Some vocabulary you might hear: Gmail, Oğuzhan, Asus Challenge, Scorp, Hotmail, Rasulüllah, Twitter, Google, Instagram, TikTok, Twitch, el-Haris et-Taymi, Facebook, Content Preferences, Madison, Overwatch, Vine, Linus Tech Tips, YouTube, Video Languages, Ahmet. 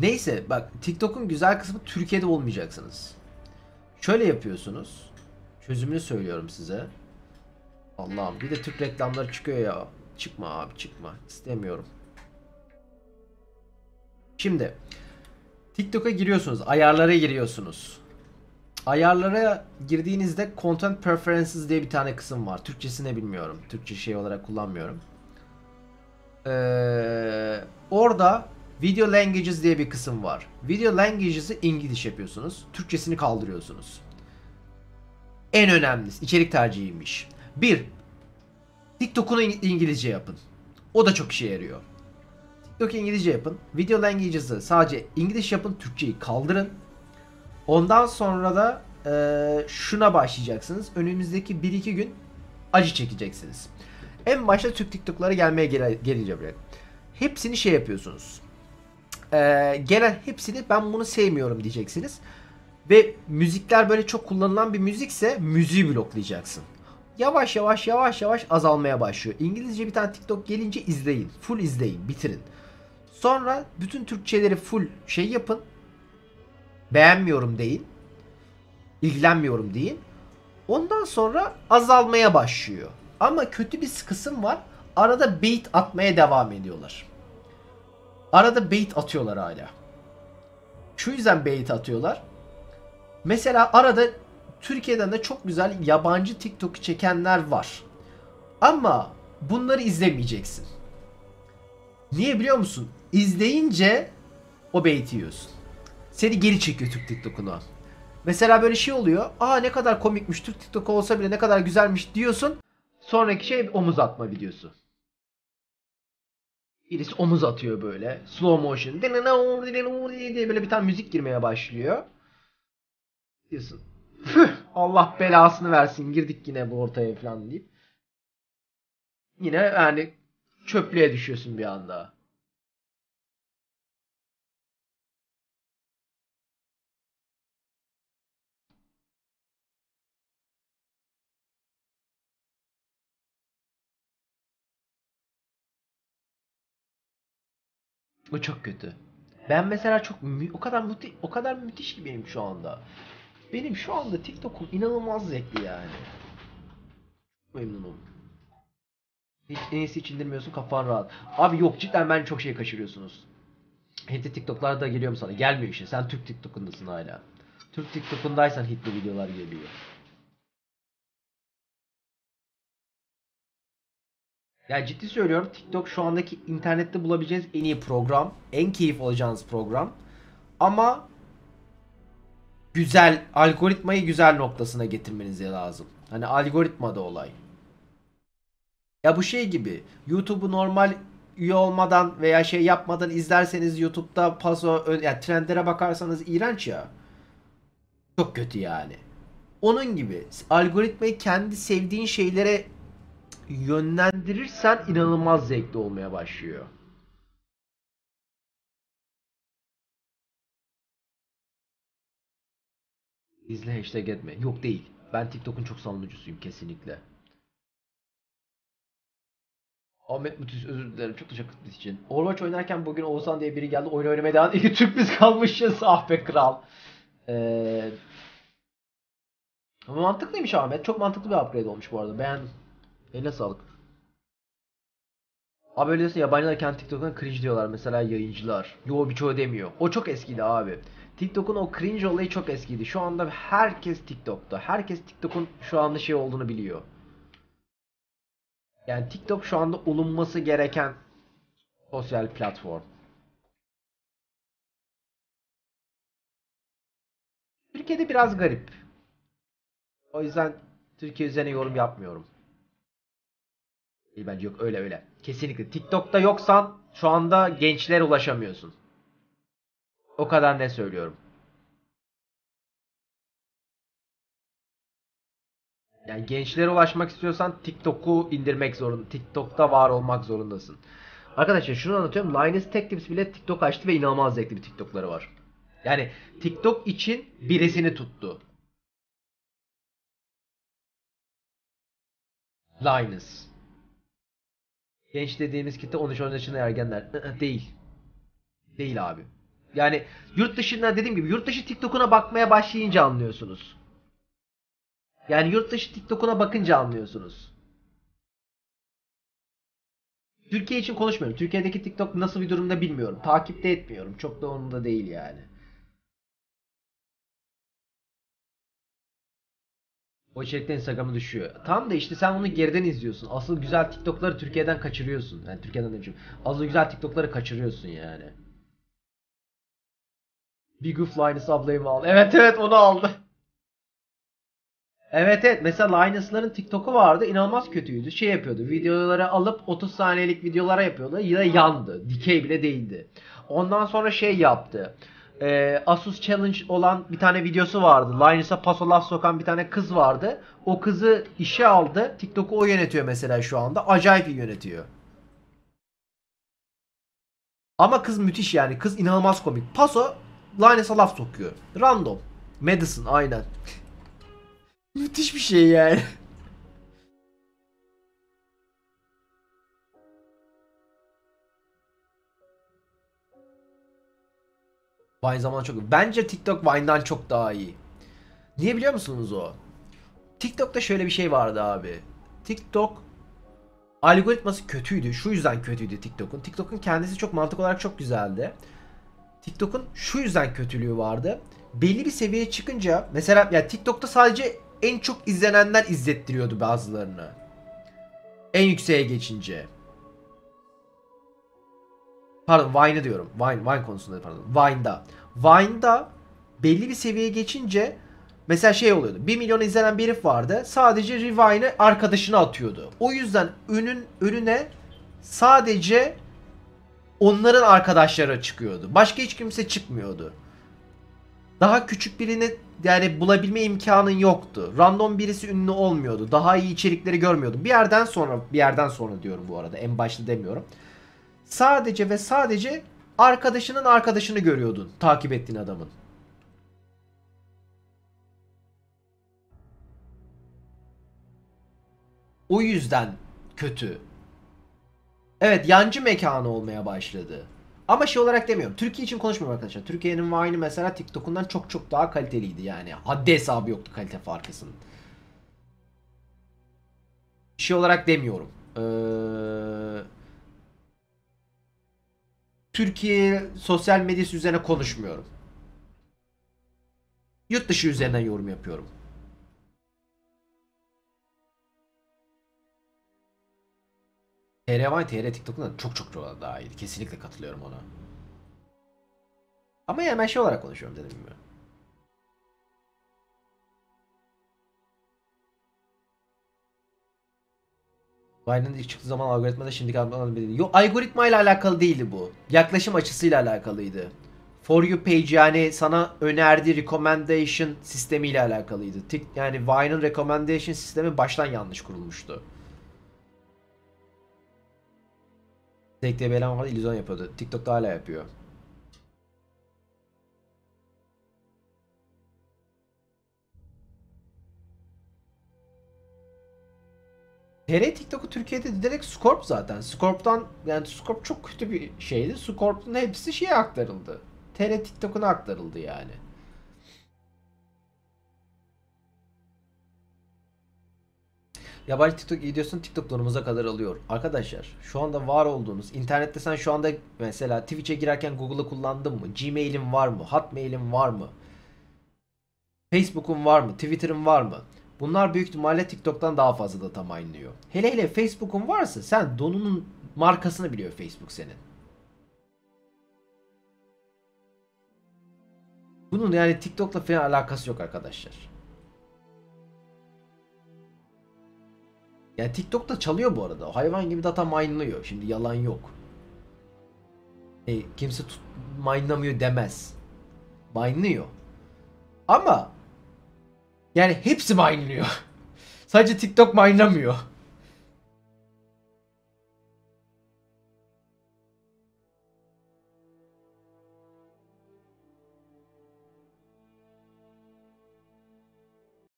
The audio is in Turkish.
Neyse bak, TikTok'un güzel kısmı Türkiye'de olmayacaksınız. Şöyle yapıyorsunuz. Çözümünü söylüyorum size. Allah'ım, bir de Türk reklamları çıkıyor ya. Çıkma abi, çıkma. İstemiyorum. Şimdi TikTok'a giriyorsunuz. Ayarlara giriyorsunuz. Ayarlara girdiğinizde Content Preferences diye bir tane kısım var. Türkçesini bilmiyorum. Türkçe şey olarak kullanmıyorum. Orada Video Languages diye bir kısım var. Video Languages'i İngilizce yapıyorsunuz. Türkçesini kaldırıyorsunuz. En önemlisi içerik tercihiymiş. 1. TikTok'unu İngilizce yapın. O da çok işe yarıyor. TikTok'u İngilizce yapın. Video Languages'i sadece İngilizce yapın. Türkçeyi kaldırın. Ondan sonra da şuna başlayacaksınız. Önümüzdeki 1-2 gün acı çekeceksiniz. En başta Türk TikTok'lara gelmeye geleceğim. Hepsini şey yapıyorsunuz. Gelen hepsini ben bunu sevmiyorum diyeceksiniz. Ve müzikler böyle çok kullanılan bir müzikse müziği bloklayacaksın. Yavaş yavaş yavaş yavaş azalmaya başlıyor. İngilizce bir tane TikTok gelince izleyin. Full izleyin, bitirin. Sonra bütün Türkçeleri full şey yapın. Beğenmiyorum deyin. İlgilenmiyorum deyin. Ondan sonra azalmaya başlıyor. Ama kötü bir kısım var. Arada bait atmaya devam ediyorlar. Arada bait atıyorlar hala. Şu yüzden bait atıyorlar. Mesela arada Türkiye'den de çok güzel yabancı TikTok'u çekenler var. Ama bunları izlemeyeceksin. Niye biliyor musun? İzleyince o bait'i yiyorsun. Seni geri çekiyor Türk TikTok'una. Mesela böyle şey oluyor. Aa, ne kadar komikmiş, Türk TikTok'u olsa bile ne kadar güzelmiş diyorsun. Sonraki şey omuz atma videosu. Birisi omuz atıyor böyle. Slow motion. Böyle bir tane müzik girmeye başlıyor. Diyorsun. Allah belasını versin. Girdik yine bu ortaya falan deyip. Yine yani çöplüğe düşüyorsun bir anda. Bu çok kötü. Ben mesela çok o kadar müthiş ki benim şu anda. Benim şu anda TikTok'um inanılmaz zevkli yani. Memnunum. Hiç en iyisi hiç indirmiyorsun, kafan rahat. Abi yok, cidden ben çok şey kaçırıyorsunuz. Hitli TikTok'lar da geliyor mu sana? Gelmiyor işte. Sen Türk TikTok'undasın hala. Türk TikTok'undaysan hitli videolar geliyor. Ya ciddi söylüyorum, TikTok şu andaki internette bulabileceğiniz en iyi program, en keyif alacağınız program. Ama güzel algoritmayı güzel noktasına getirmeniz lazım. Hani algoritma da olay. Ya bu şey gibi, YouTube'u normal üye olmadan veya şey yapmadan izlerseniz YouTube'da yani trendlere bakarsanız iğrenç ya. Çok kötü yani. Onun gibi algoritmayı kendi sevdiğin şeylere yönlendirirsen inanılmaz zevkli olmaya başlıyor. İzle, hashtag etme. Yok değil. Ben TikTok'un çok savunucusuyum kesinlikle. Ahmet Müthiş, özür dilerim. Çok teşekkür ederim için. Overwatch oynarken bugün Oğuzhan diye biri geldi. Oyun oynamaya devam. İyi Türk biz kalmışız. Ah be kral. Mantıklıymış Ahmet. Çok mantıklı bir upgrade olmuş bu arada. Ben eline sağlık. Abi öyle diyorsun, yabancılar kendi TikTok'tan cringe diyorlar mesela yayıncılar. Yo, birçoğu demiyor. O çok eskiydi abi. TikTok'un o cringe olayı çok eskiydi. Şu anda herkes TikTok'ta. Herkes TikTok'un şu anda şey olduğunu biliyor. Yani TikTok şu anda olunması gereken sosyal platform. Türkiye'de biraz garip. O yüzden Türkiye üzerine yorum yapmıyorum. Bence yok, öyle öyle. Kesinlikle TikTok'ta yoksan şu anda gençlere ulaşamıyorsun. O kadar ne söylüyorum. Yani gençlere ulaşmak istiyorsan TikTok'u indirmek zorunda. TikTok'ta var olmak zorundasın. Arkadaşlar şunu anlatıyorum. Linus Tech Tips bile TikTok açtı ve inanılmaz zevkli bir TikTok'ları var. Yani TikTok için birisini tuttu. Linus. Genç dediğimiz kitle 13-14 yaşında ergenler. Değil. değil abi. Yani yurt dışında, dediğim gibi, yurt dışı TikTok'una bakmaya başlayınca anlıyorsunuz. Yani yurt dışı TikTok'una bakınca anlıyorsunuz. Türkiye için konuşmuyorum. Türkiye'deki TikTok nasıl bir durumda bilmiyorum. Takip de etmiyorum. Çok da onun da değil yani. O içerikten Instagram'a düşüyor. Tam da işte sen onu geriden izliyorsun. Asıl güzel TikTok'ları Türkiye'den kaçırıyorsun. Yani Türkiye'den demişim. Asıl güzel TikTok'ları kaçırıyorsun yani. Big Oof Linus ablayı mı aldı? Evet evet, onu aldı. Evet evet, mesela Linus'ların TikTok'u vardı, inanılmaz kötüydü. Şey yapıyordu, videoları alıp 30 saniyelik videolara yapıyordu. Yine yandı, dikey bile değildi. Ondan sonra şey yaptı. Asus Challenge olan bir tane videosu vardı. Linus'a paso laf sokan bir tane kız vardı. O kızı işe aldı. TikTok'u o yönetiyor mesela şu anda. Acayip iyi yönetiyor. Ama kız müthiş yani. Kız inanılmaz komik. Paso Linus'a laf sokuyor. Random. Madison aynen. Müthiş bir şey yani. Vine zamanı çok. Bence TikTok Vine'dan çok daha iyi. Niye biliyor musunuz o? TikTok'ta şöyle bir şey vardı abi. TikTok algoritması kötüydü. Şu yüzden kötüydü TikTok'un. TikTok'un kendisi çok mantık olarak çok güzeldi. TikTok'un şu yüzden kötülüğü vardı. Belli bir seviyeye çıkınca mesela yani TikTok'ta sadece en çok izlenenler izlettiriyordu bazılarını. En yükseğe geçince. Pardon, Vine'ı diyorum. Vine konusunda pardon. Vine'da belli bir seviyeye geçince mesela şey oluyordu. 1 milyon izlenen bir herif vardı. Sadece Revine'ı arkadaşına atıyordu. O yüzden önüne sadece onların arkadaşları çıkıyordu. Başka hiç kimse çıkmıyordu. Daha küçük birini yani bulabilme imkanın yoktu. Random birisi ünlü olmuyordu. Daha iyi içerikleri görmüyordum. Bir yerden sonra diyorum bu arada. En başta demiyorum. Sadece ve sadece arkadaşının arkadaşını görüyordun. Takip ettiğin adamın. O yüzden kötü. Evet, yancı mekanı olmaya başladı. Ama şey olarak demiyorum. Türkiye için konuşmuyorum arkadaşlar. Türkiye'nin Vine'ı mesela TikTok'undan çok çok daha kaliteliydi yani. Haddi hesabı yoktu kalite farkısının. Şey olarak demiyorum. Türkiye sosyal medyası üzerine konuşmuyorum. Yurt dışı üzerinden yorum yapıyorum. TR TikTok'un da çok çok daha iyiydi. Kesinlikle katılıyorum ona. Ama yani ben şey olarak konuşuyorum dedim mi? Vine'ın ilk çıktığı zaman algoritmada şimdiki anlamı. Yok, algoritmayla alakalı değildi bu. Yaklaşım açısıyla alakalıydı. For you page yani sana önerdiği recommendation sistemiyle alakalıydı. Yani Vine'ın recommendation sistemi baştan yanlış kurulmuştu. Tek diye bir eleman vardı, illüzyon yapıyordu. TikTok'ta hala yapıyor. TR TikTok'u Türkiye'de direkt Scorp zaten. Scorp'tan yani Scorp çok kötü bir şeydi. Scorp'un hepsi şeye aktarıldı. TR TikTok'una aktarıldı yani. Yabancı TikTok videosunu TikTok donumuza kadar alıyor. Arkadaşlar şu anda var olduğunuz internette sen şu anda mesela Twitch'e girerken Google'ı kullandın mı? Gmail'in var mı? Hotmail'in var mı? Facebook'un var mı? Twitter'ın var mı? Bunlar büyük ihtimalle TikTok'tan daha fazla data mine'liyor. Hele hele Facebook'un varsa sen donunun markasını biliyor Facebook senin. Bunun yani TikTok'la falan alakası yok arkadaşlar. Yani TikTok da çalıyor bu arada. Hayvan gibi data mine'lıyor. Şimdi yalan yok. Kimse mine'lamıyor demez. Mine'lıyor. Ama yani hepsi mine'lıyor. Sadece TikTok mine'lamıyor.